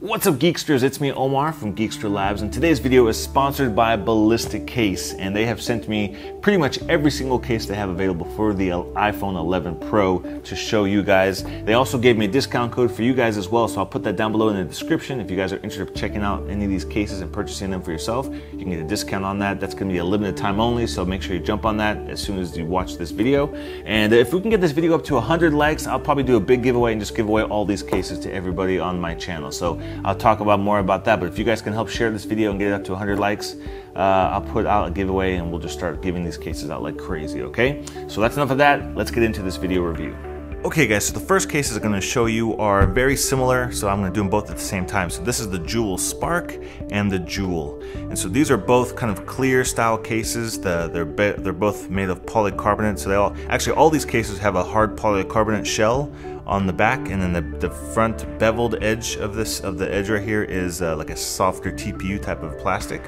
What's up Geeksters, it's me Omar from Geekster Labs, and today's video is sponsored by Ballistic Case, and they have sent me pretty much every single case they have available for the iPhone 11 Pro to show you guys. They also gave me a discount code for you guys as well, so I'll put that down below in the description. If you guys are interested in checking out any of these cases and purchasing them for yourself, you can get a discount on that. That's going to be a limited time only, so make sure you jump on that as soon as you watch this video. And if we can get this video up to 100 likes, I'll probably do a big giveaway and just give away all these cases to everybody on my channel. So I'll talk about more about that, but if you guys can help share this video and get it up to 100 likes, I'll put out a giveaway and we'll just start giving these cases out like crazy, okay? So that's enough of that. Let's get into this video review. Okay guys, so the first cases I'm gonna show you are very similar, so I'm gonna do them both at the same time. So this is the Jewel Spark and the Jewel. And so these are both kind of clear style cases. They're both made of polycarbonate, so they all these cases have a hard polycarbonate shell on the back, and then the front beveled edge of the edge right here is like a softer TPU type of plastic.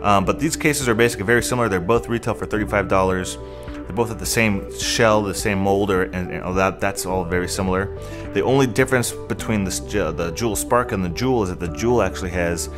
But these cases are basically very similar. They're both retail for $35. They're both at the same shell, the same mold, and all that. That's all very similar. The only difference between the Jewel Spark and the Jewel is that the Jewel actually has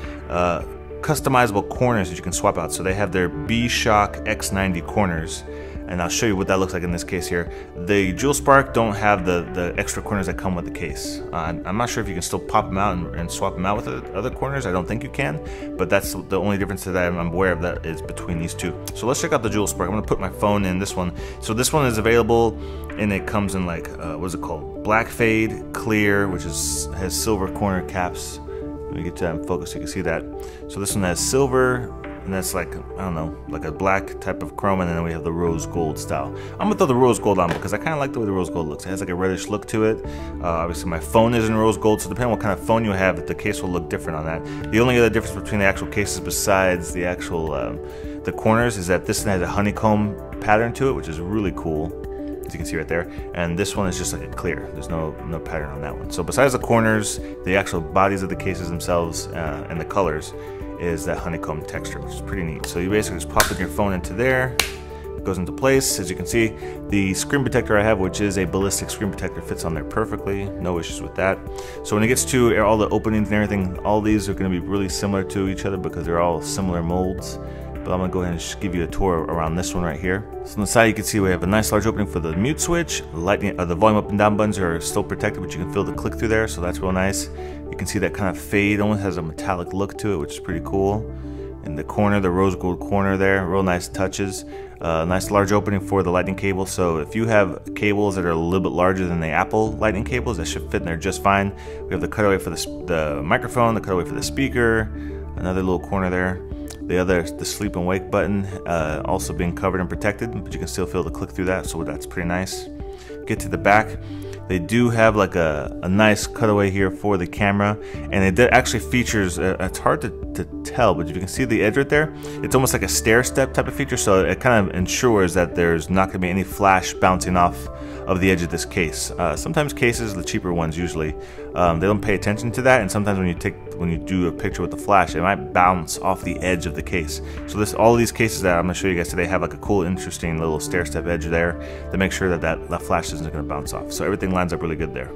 customizable corners that you can swap out. So they have their B-Shock X90 corners, and I'll show you what that looks like in this case here. The Jewel Spark don't have the extra corners that come with the case. I'm not sure if you can still pop them out and swap them out with the other corners. I don't think you can, but that's the only difference that I'm aware of that is between these two. So let's check out the Jewel Spark. I'm gonna put my phone in this one. So this one is available, and it comes in like, what's it called? Black Fade, clear, which has silver corner caps. Let me get to that in focus so you can see that. So this one has silver, and that's like, I don't know, like a black type of chrome, and then we have the rose gold style. I'm gonna throw the rose gold on because I kind of like the way the rose gold looks. It has like a reddish look to it. Obviously my phone is in rose gold, so depending on what kind of phone you have, the case will look different on that. The only other difference between the actual cases besides the actual the corners is that this one has a honeycomb pattern to it, which is really cool, as you can see right there, and this one is just like a clear. There's no pattern on that one. So besides the corners, the actual bodies of the cases themselves and the colors is that honeycomb texture, which is pretty neat. So you basically just pop in your phone into there, it goes into place. As you can see, the screen protector I have, which is a ballistic screen protector, fits on there perfectly, no issues with that. So when it gets to all the openings and everything, all these are gonna be really similar to each other because they're all similar molds. But I'm gonna go ahead and just give you a tour around this one right here. So on the side you can see we have a nice large opening for the mute switch. The volume up and down buttons are still protected, but you can feel the click through there, so that's real nice. You can see that kind of fade, almost has a metallic look to it, which is pretty cool. And the corner, the rose gold corner there, real nice touches. Nice large opening for the lightning cable, so if you have cables that are a little bit larger than the Apple lightning cables, that should fit in there just fine. We have the cutaway for the microphone, the cutaway for the speaker, another little corner there. The sleep and wake button also being covered and protected, but you can still feel the click through that, so that's pretty nice. Get to the back. They do have like a nice cutaway here for the camera, and it actually features, it's hard to tell, but if you can see the edge right there, it's almost like a stair step type of feature, so it kind of ensures that there's not gonna be any flash bouncing off of the edge of this case. Sometimes cases, the cheaper ones usually, they don't pay attention to that, and sometimes when you do a picture with the flash, it might bounce off the edge of the case. So all of these cases that I'm gonna show you guys today have like a cool, interesting little stair step edge there to make sure that flash isn't gonna bounce off. So everything lines up really good there.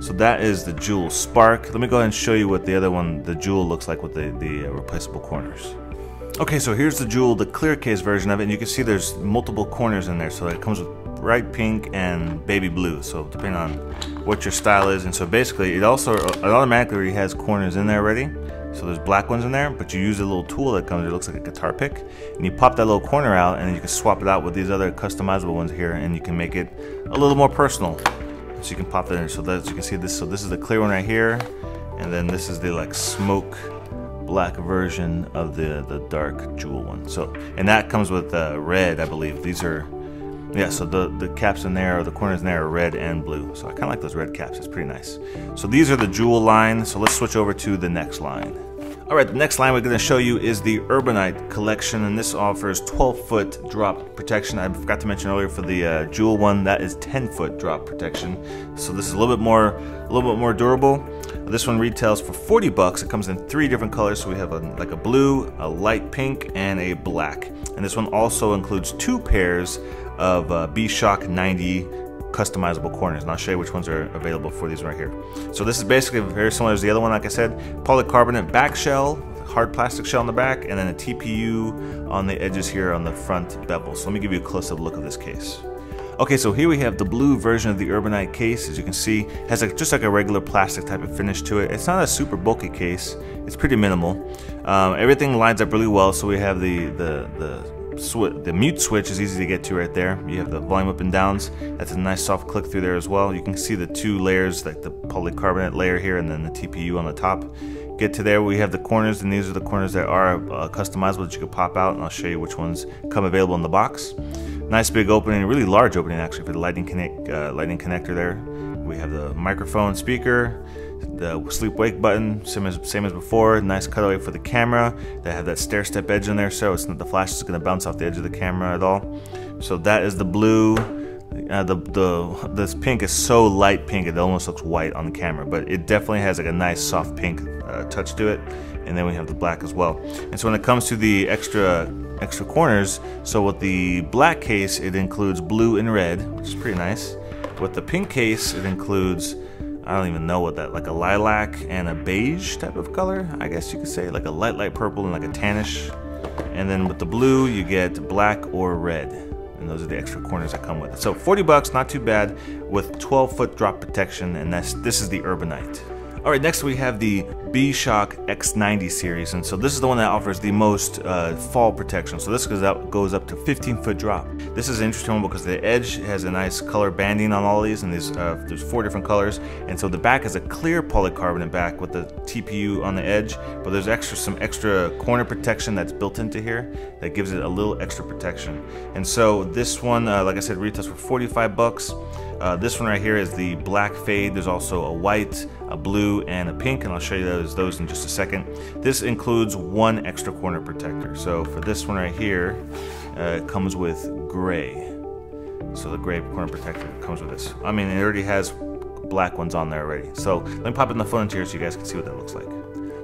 So that is the Jewel Spark. Let me go ahead and show you what the other one, the Jewel, looks like with the replaceable corners. Okay, so here's the Jewel, the clear case version of it, and you can see there's multiple corners in there, so it comes with bright pink and baby blue, so depending on what your style is. And so basically it automatically has corners in there already, so there's black ones in there, but you use a little tool that comes, it looks like a guitar pick, and you pop that little corner out, and then you can swap it out with these other customizable ones here, and you can make it a little more personal, so you can pop that in. So that, as you can see, this, so this is the clear one right here, and then this is the like smoke black version of the dark Jewel one. So, and that comes with red, I believe. These are, yeah, so the caps in there, or the corners in there, are red and blue. So I kind of like those red caps, it's pretty nice. So these are the Jewel line, so let's switch over to the next line. All right, the next line we're gonna show you is the Urbanite collection, and this offers 12-foot drop protection. I forgot to mention earlier for the Jewel one, that is 10-foot drop protection. So this is a little bit more durable. This one retails for 40 bucks. It comes in three different colors. So we have like a blue, a light pink, and a black. And this one also includes two pairs of B-Shock 90 customizable corners, and I'll show you which ones are available for these right here. So this is basically very similar to the other one. Like I said, polycarbonate back shell, hard plastic shell on the back, and then a TPU on the edges here on the front bevel. So let me give you a close-up look of this case. Okay, so here we have the blue version of the Urbanite case. As you can see, it has just like a regular plastic type of finish to it. It's not a super bulky case. It's pretty minimal. Everything lines up really well. So we have the mute switch is easy to get to right there. You have the volume up and downs. That's a nice soft click through there as well. You can see the two layers, like the polycarbonate layer here and then the TPU on the top. Get to there, we have the corners, and these are the corners that are customizable that you can pop out, and I'll show you which ones come available in the box. Nice big opening, really large opening actually for the lightning connector there. We have the microphone speaker, the sleep-wake button, same as before. Nice cutaway for the camera. They have that stair-step edge in there, so it's not, the flash is going to bounce off the edge of the camera at all. So that is the blue. This pink is so light pink, it almost looks white on the camera, but it definitely has like a nice soft pink touch to it. And then we have the black as well. And so when it comes to the extra corners, so with the black case, it includes blue and red, which is pretty nice. With the pink case, it includes, I don't even know what that, like a lilac and a beige type of color, I guess you could say, like a light purple and like a tannish. And then with the blue, you get black or red. And those are the extra corners that come with it. So 40 bucks, not too bad, with 12-foot drop protection, and this is the Urbanite. All right, next we have the B-Shock X90 series, and so this is the one that offers the most fall protection. So this goes up to 15-foot drop. This is an interesting one because the edge has a nice color banding on all these, and there's four different colors. And so the back is a clear polycarbonate back with the TPU on the edge, but there's some extra corner protection that's built into here that gives it a little extra protection. And so this one, like I said, retails for 45 bucks. This one right here is the black fade. There's also a white, a blue, and a pink, and I'll show you those in just a second. This includes one extra corner protector. So for this one right here, it comes with gray. So the gray corner protector comes with this. I mean, it already has black ones on there already. So let me pop in the phone into here so you guys can see what that looks like.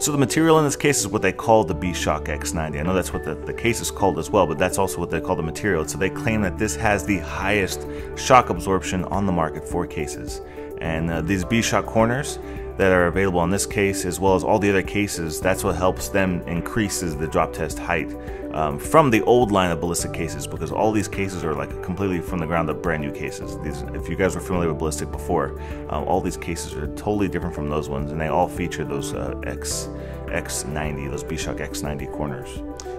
So the material in this case is what they call the B-Shock X90. I know that's what the case is called as well, but that's also what they call the material. So they claim that this has the highest shock absorption on the market for cases. And these B-Shock corners that are available on this case, as well as all the other cases, that's what helps them increases the drop test height from the old line of ballistic cases, because all these cases are like completely from the ground up brand new cases. These, if you guys were familiar with ballistic before, all these cases are totally different from those ones, and they all feature those X90, those B-Shock X90 corners.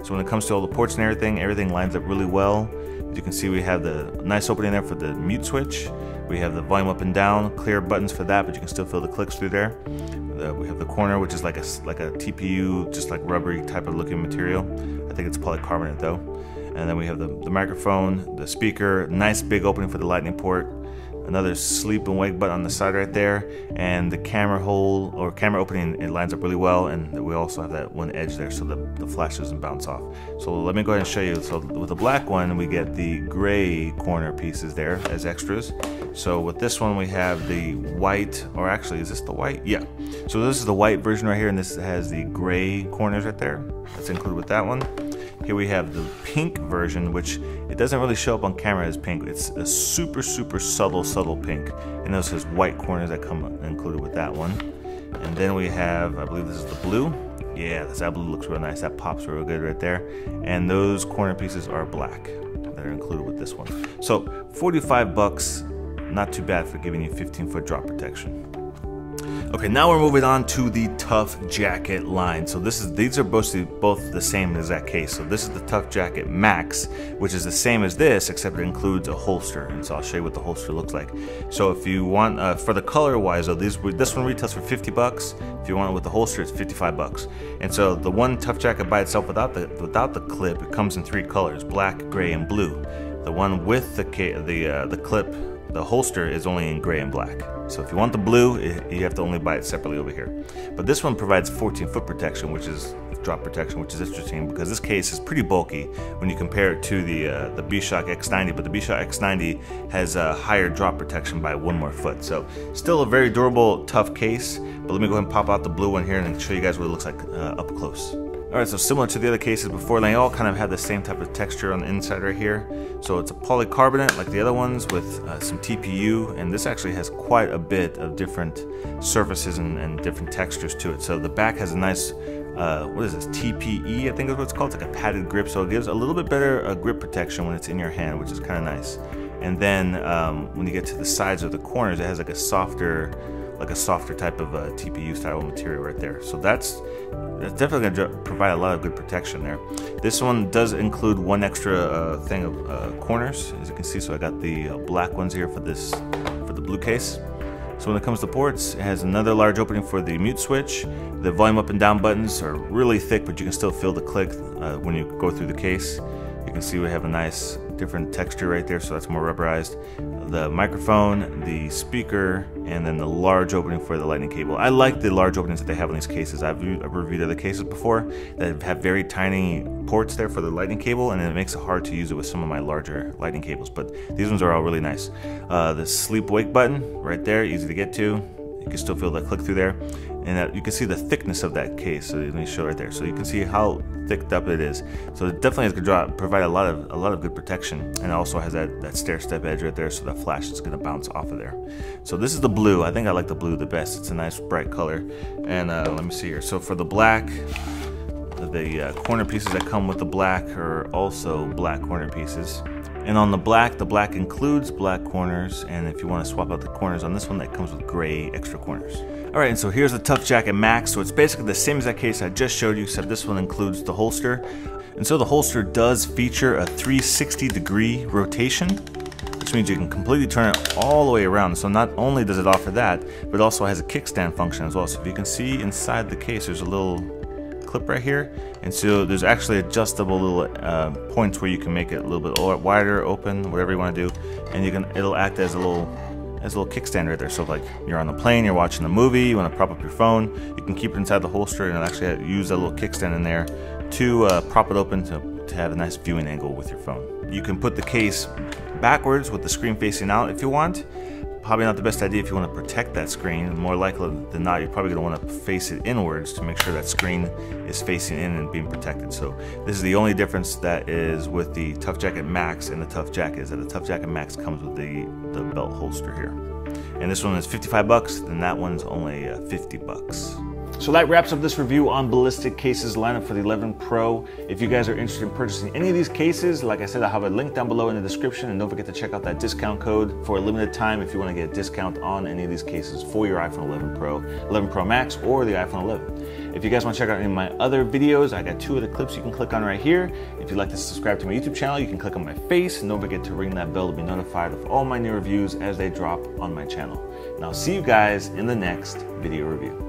So when it comes to all the ports and everything lines up really well. As you can see, we have the nice opening there for the mute switch. We have the volume up and down, clear buttons for that, but you can still feel the clicks through there. We have the corner, which is like a TPU, just like rubbery type of looking material. I think it's polycarbonate though. And then we have the microphone, the speaker, nice big opening for the lightning port. Another sleep and wake button on the side right there, and the camera hole or camera opening, it lines up really well, and we also have that one edge there so the flash doesn't bounce off. So let me go ahead and show you. So with the black one, we get the gray corner pieces there as extras. So with this one, we have the white, or actually, is this the white? Yeah. So this is the white version right here, and this has the gray corners right there. That's included with that one. Here we have the pink version, which it doesn't really show up on camera as pink. It's a super, super subtle pink. And those has white corners that come included with that one. And then we have, I believe this is the blue. Yeah, that blue looks real nice. That pops real good right there. And those corner pieces are black that are included with this one. So 45 bucks, not too bad for giving you 15-foot drop protection. Okay, now we're moving on to the Tough Jacket line. So these are both the same as that case. So this is the Tough Jacket Max, which is the same as this, except it includes a holster. And so I'll show you what the holster looks like. So if you want, for the color-wise, though, this one retails for 50 bucks. If you want it with the holster, it's 55 bucks. And so the one Tough Jacket by itself without the clip, it comes in three colors: black, gray, and blue. The one with the clip, the holster, is only in gray and black. So if you want the blue, you have to only buy it separately over here. But this one provides 14-foot protection, which is drop protection, which is interesting because this case is pretty bulky when you compare it to the B-Shock X90, but the B-Shock X90 has a higher drop protection by one more foot. So still a very durable, tough case, but let me go ahead and pop out the blue one here and show you guys what it looks like up close. Alright, so similar to the other cases before, they all kind of had the same type of texture on the inside right here. So it's a polycarbonate like the other ones with some TPU, and this actually has quite a bit of different surfaces and different textures to it. So the back has a nice, what is this, TPE I think is what it's called. It's like a padded grip, so it gives a little bit better grip protection when it's in your hand, which is kind of nice. And then when you get to the sides or the corners, it has like a softer, type of TPU style material right there. So that's definitely gonna provide a lot of good protection there. This one does include one extra thing of corners, as you can see. So I got the black ones here for the blue case. So when it comes to ports, it has another large opening for the mute switch. The volume up and down buttons are really thick, but you can still feel the click when you go through the case. You can see we have a nice different texture right there, so that's more rubberized. The microphone, the speaker, and then the large opening for the lightning cable. I like the large openings that they have on these cases. I've reviewed other cases before that have very tiny ports there for the lightning cable, and it makes it hard to use it with some of my larger lightning cables, but these ones are all really nice. The sleep wake button right there, easy to get to. You can still feel that click through there, and that, you can see the thickness of that case. So let me show right there, so you can see how thicked up it is. So it definitely is going to provide a lot of good protection, and it also has that stair step edge right there, so that flash is going to bounce off of there. So this is the blue. I think I like the blue the best. It's a nice bright color. And let me see here. So for the black, the corner pieces that come with the black are also black corner pieces. And on the black includes black corners, and if you want to swap out the corners on this one, that comes with gray extra corners. Alright, and so here's the Tough Jacket Max. So it's basically the same exact case I just showed you, except this one includes the holster. And so the holster does feature a 360-degree rotation, which means you can completely turn it all the way around. So not only does it offer that, but it also has a kickstand function as well. So if you can see inside the case, there's a little clip right here, and so there's actually adjustable little points where you can make it a little bit wider, open, whatever you want to do, and you can, it'll act as a little kickstand right there. So if, like, you're on a plane, you're watching a movie, you want to prop up your phone, you can keep it inside the holster, and it'll actually use a little kickstand in there to prop it open to have a nice viewing angle with your phone. You can put the case backwards with the screen facing out if you want. Probably not the best idea if you want to protect that screen. More likely than not, you're probably going to want to face it inwards to make sure that screen is facing in and being protected. So this is the only difference that is with the Tough Jacket Max and the Tough Jacket, is that the Tough Jacket Max comes with the belt holster here. And this one is $55, and that one's only $50. So that wraps up this review on Ballistic Case's lineup for the 11 Pro. If you guys are interested in purchasing any of these cases, like I said, I'll have a link down below in the description, and don't forget to check out that discount code for a limited time if you want to get a discount on any of these cases for your iPhone 11 Pro, 11 Pro Max, or the iPhone 11. If you guys want to check out any of my other videos, I got 2 other clips you can click on right here. If you'd like to subscribe to my YouTube channel, you can click on my face, and don't forget to ring that bell to be notified of all my new reviews as they drop on my channel. And I'll see you guys in the next video review.